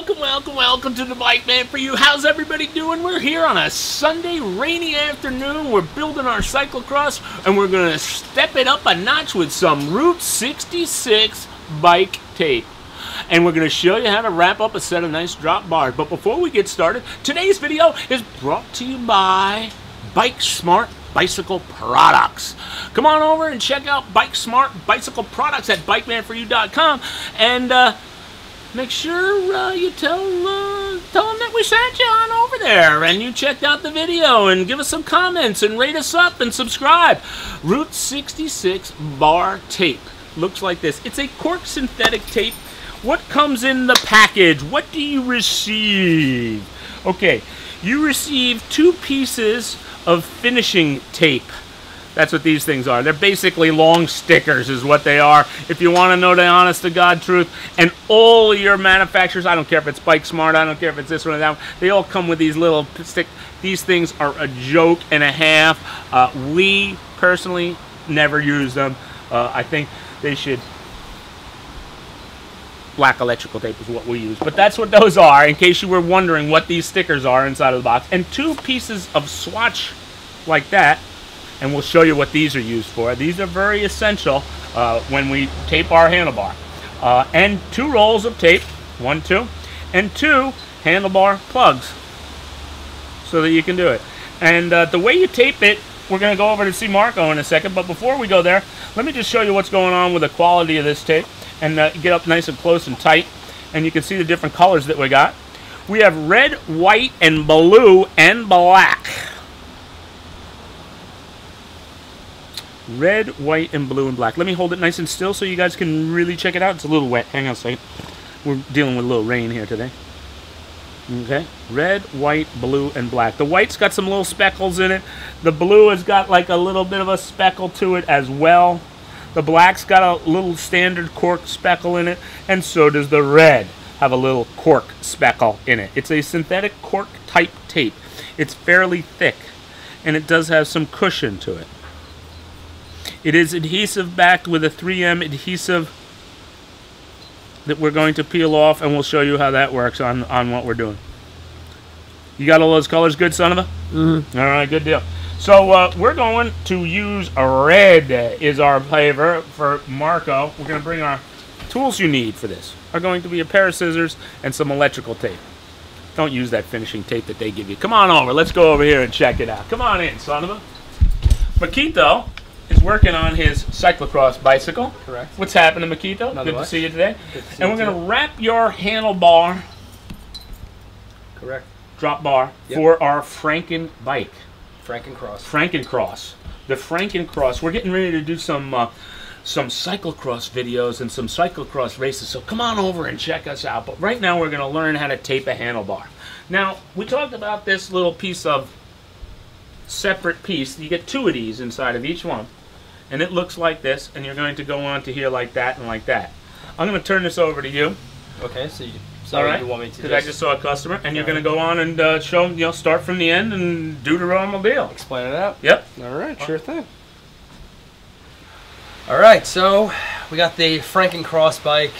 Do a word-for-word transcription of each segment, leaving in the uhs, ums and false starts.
Welcome, welcome, welcome to the BikemanforU. How's everybody doing? We're here on a Sunday rainy afternoon. We're building our cyclocross and we're going to step it up a notch with some Route sixty-six bike tape. And we're going to show you how to wrap up a set of nice drop bars. But before we get started, today's video is brought to you by Bike Smart bicycle products. Come on over and check out Bike Smart bicycle products at bikeman for you dot com and uh, make sure uh, you tell, uh, tell them that we sent you on over there and you checked out the video and give us some comments and rate us up and subscribe. Route sixty-six bar tape looks like this. It's a cork synthetic tape. What comes in the package? What do you receive? Okay, you receive two pieces of finishing tape. That's what these things are. They're basically long stickers is what they are, if you want to know the honest to God truth. And all your manufacturers, I don't care if it's Bike Smart, I don't care if it's this one or that one, they all come with these little stick. These things are a joke and a half. Uh, we personally never use them. Uh, I think they should... Black electrical tape is what we use. But that's what those are, in case you were wondering what these stickers are inside of the box. And two pieces of swatch like that. And we'll show you what these are used for. These are very essential uh, when we tape our handlebar. Uh, and two rolls of tape, one, two, and two handlebar plugs so that you can do it. And uh, the way you tape it, we're going to go over to see Marco in a second. But before we go there, let me just show you what's going on with the quality of this tape and uh, get up nice and close and tight. And you can see the different colors that we got. We have red, white, and blue, and black. Red, white, and blue, and black. Let me hold it nice and still so you guys can really check it out. It's a little wet. Hang on a second. We're dealing with a little rain here today. Okay. Red, white, blue, and black. The white's got some little speckles in it. The blue has got like a little bit of a speckle to it as well. The black's got a little standard cork speckle in it. And so does the red have a little cork speckle in it. It's a synthetic cork type tape. It's fairly thick. And it does have some cushion to it. It is adhesive backed with a three M adhesive that we're going to peel off, and we'll show you how that works on, on what we're doing. You got all those colors good, son of a? Mm-hmm. All right, good deal. So uh, we're going to use red is our flavor for Marco. We're going to bring our tools you need for this. Are going to be a pair of scissors and some electrical tape. Don't use that finishing tape that they give you. Come on over. Let's go over here and check it out. Come on in, son of a. Maquito is working on his cyclocross bicycle. Correct. What's happening, Maquito? Good to see you today. Good to see and we're going to wrap your handlebar. Correct. Drop bar yep. for our Franken bike. Franken Cross. Franken Cross. The Franken Cross. We're getting ready to do some uh, some cyclocross videos and some cyclocross races. So come on over and check us out. But right now we're going to learn how to tape a handlebar. Now we talked about this little piece of separate piece. You get two of these inside of each one. And it looks like this, and you're going to go on to here like that and like that. I'm going to turn this over to you. Okay, so you, sorry, all right, you want me to because I just saw a customer, and you're right. going to go on and uh, show them, you know, start from the end and do the normal deal. Explain it out. Yep. All right, sure thing. All right, so we got the Franken Cross bike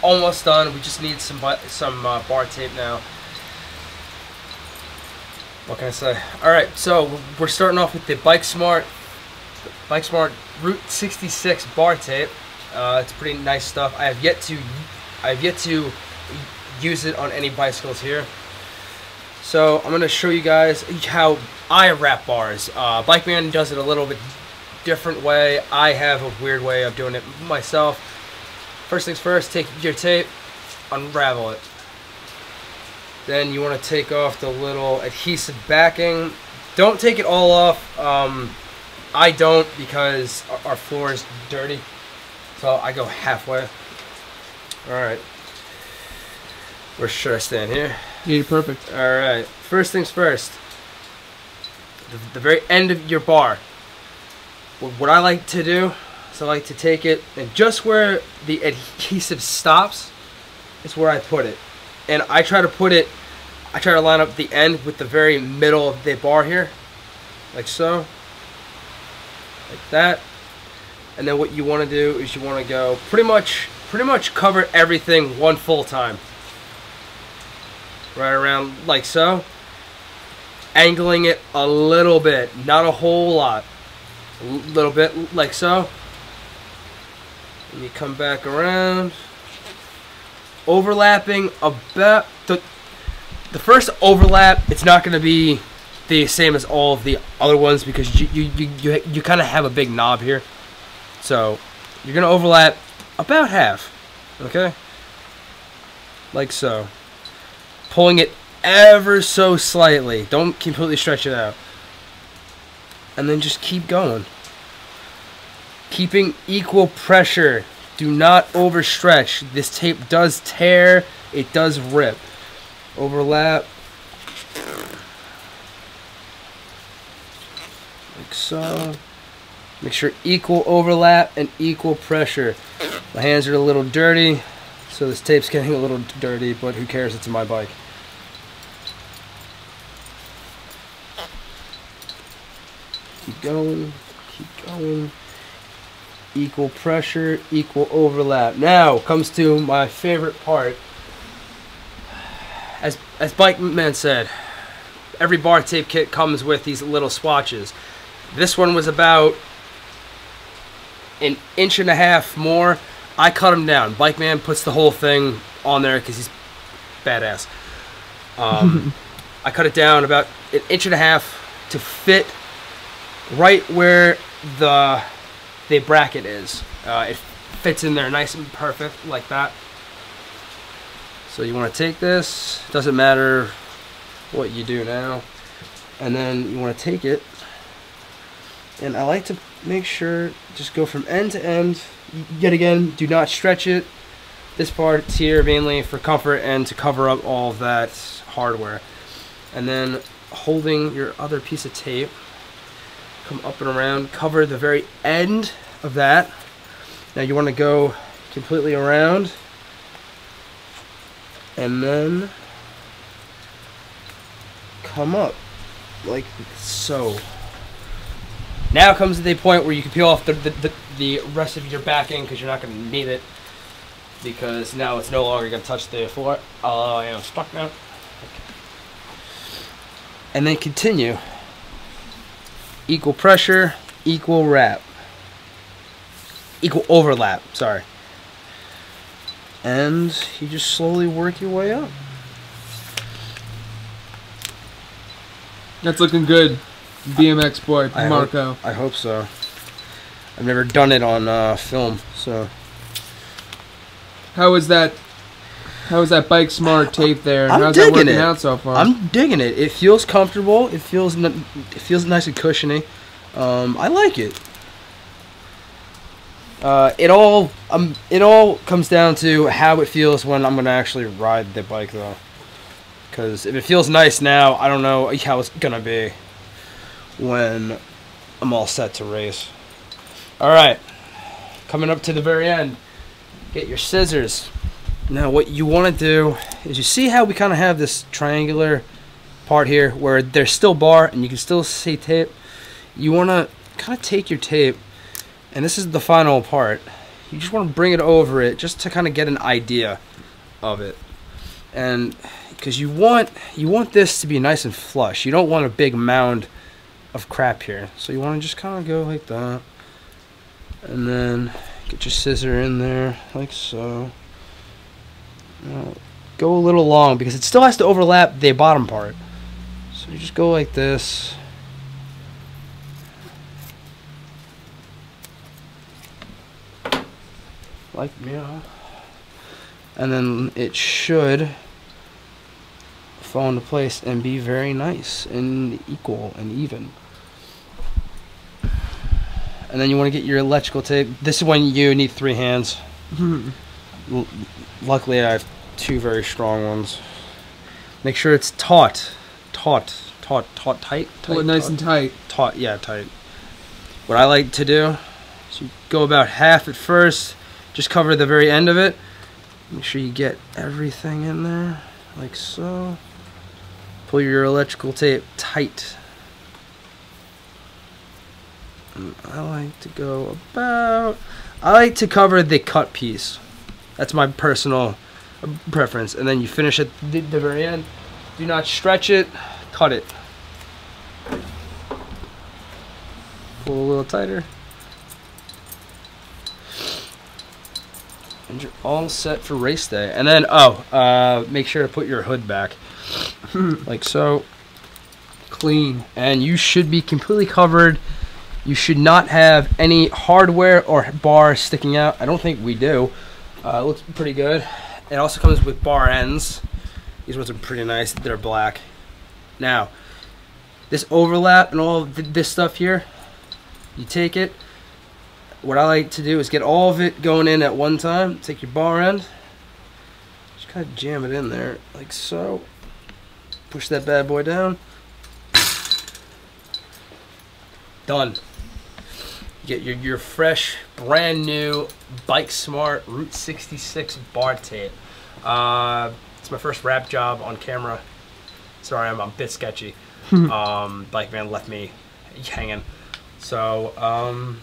almost done. We just need some, some uh, bar tape now. What can I say? All right, so we're starting off with the Bike Smart. Bike Smart Route sixty-six bar tape. Uh, it's pretty nice stuff. I have yet to, I have yet to use it on any bicycles here. So I'm gonna show you guys how I wrap bars. Uh, Bikeman does it a little bit different way. I have a weird way of doing it myself. First things first, take your tape, unravel it. Then you wanna take off the little adhesive backing. Don't take it all off. Um, I don't because our floor is dirty, so I go halfway. Alright. Where should I stand here? Yeah, you're perfect. Alright. First things first. The, the very end of your bar. What I like to do is I like to take it, and just where the adhesive stops is where I put it. And I try to put it, I try to line up the end with the very middle of the bar here. Like so. Like that. And then what you want to do is you want to go pretty much pretty much cover everything one full time. right around like so, angling it a little bit, not a whole lot, a little bit like so, and you come back around, overlapping about the, the first overlap. It's not going to be the same as all of the other ones because you you you, you, you kind of have a big knob here, so you're going to overlap about half, okay, like so, pulling it ever so slightly, don't completely stretch it out, and then just keep going, keeping equal pressure. Do not overstretch. This tape does tear, it does rip. Overlap like so. Make sure equal overlap and equal pressure. My hands are a little dirty, so this tape's getting a little dirty, but who cares, it's my bike. Keep going, keep going. Equal pressure, equal overlap. Now comes to my favorite part. As, as Bikeman said, every bar tape kit comes with these little swatches. This one was about an inch and a half more. I cut him down. Bikeman puts the whole thing on there because he's badass. Um, I cut it down about an inch and a half to fit right where the the bracket is. Uh, it fits in there nice and perfect like that. So you want to take this. Doesn't matter what you do now. And then you want to take it. And I like to make sure, just go from end to end. Yet again, do not stretch it. This part's here mainly for comfort and to cover up all that hardware. And then holding your other piece of tape, come up and around, cover the very end of that. Now you want to go completely around. And then come up like so. Now comes the point where you can peel off the, the, the, the rest of your backing because you're not going to need it, because now it's no longer going to touch the floor. Oh, I am stuck now. Okay. And then continue. Equal pressure, equal wrap. Equal overlap, sorry. And you just slowly work your way up. That's looking good. B M X boy, Marco. I hope, I hope so. I've never done it on uh, film, so. How is that? How is that Bike Smart tape there? I'm How's digging that working it. out so far? I'm digging it. It feels comfortable. It feels it feels nice and cushiony. Um, I like it. Uh, it all um, it all comes down to how it feels when I'm gonna actually ride the bike though. Because if it feels nice now, I don't know how it's gonna be when I'm all set to race. Alright, coming up to the very end, get your scissors. Now what you want to do is, you see how we kind of have this triangular part here where there's still bar and you can still see tape. You want to kind of take your tape, and this is the final part, you just want to bring it over it just to kind of get an idea of it. And because you want you want this to be nice and flush, you don't want a big mound of crap here, so you want to just kind of go like that, and then get your scissor in there like so. Now, go a little long because it still has to overlap the bottom part, so you just go like this, like yeah, and then it should fall into place and be very nice and equal and even. And then you want to get your electrical tape. This is when you need three hands. L luckily I have two very strong ones. Make sure it's taut, taut, taut, taut, tight. Pull it nice taut, and tight. Taut, yeah, tight. What I like to do is you go about half at first, just cover the very end of it. Make sure you get everything in there, like so. Pull your electrical tape tight. And I like to go about, I like to cover the cut piece. That's my personal preference. And then you finish at the, the very end Do not stretch it, cut it. Pull a little tighter. And you're all set for race day. And then, oh, uh, make sure to put your hood back. Like so. Clean. And you should be completely covered. You should not have any hardware or bar sticking out. I don't think we do. Uh, it looks pretty good. It also comes with bar ends. These ones are pretty nice. They're black. Now, this overlap and all of this stuff here, you take it. What I like to do is get all of it going in at one time. Take your bar end. Just kind of jam it in there like so. Push that bad boy down. Done. Get your, your fresh, brand new Bike Smart Route sixty-six bar tape. Uh, it's my first wrap job on camera. Sorry, I'm, I'm a bit sketchy. um, bike van left me hanging. So, um,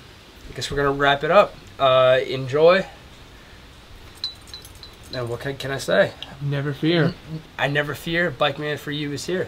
I guess we're gonna wrap it up. Uh, enjoy. And what can, can I say? Never fear. I never fear. Bike Man for You is here.